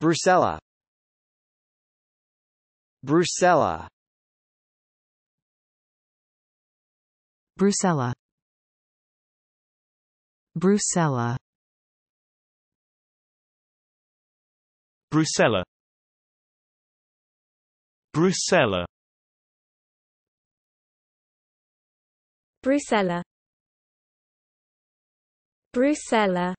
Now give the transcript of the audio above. Brucella, Brucella, Brucella, Brucella, Brucella, Brucella, Brucella, Brucella.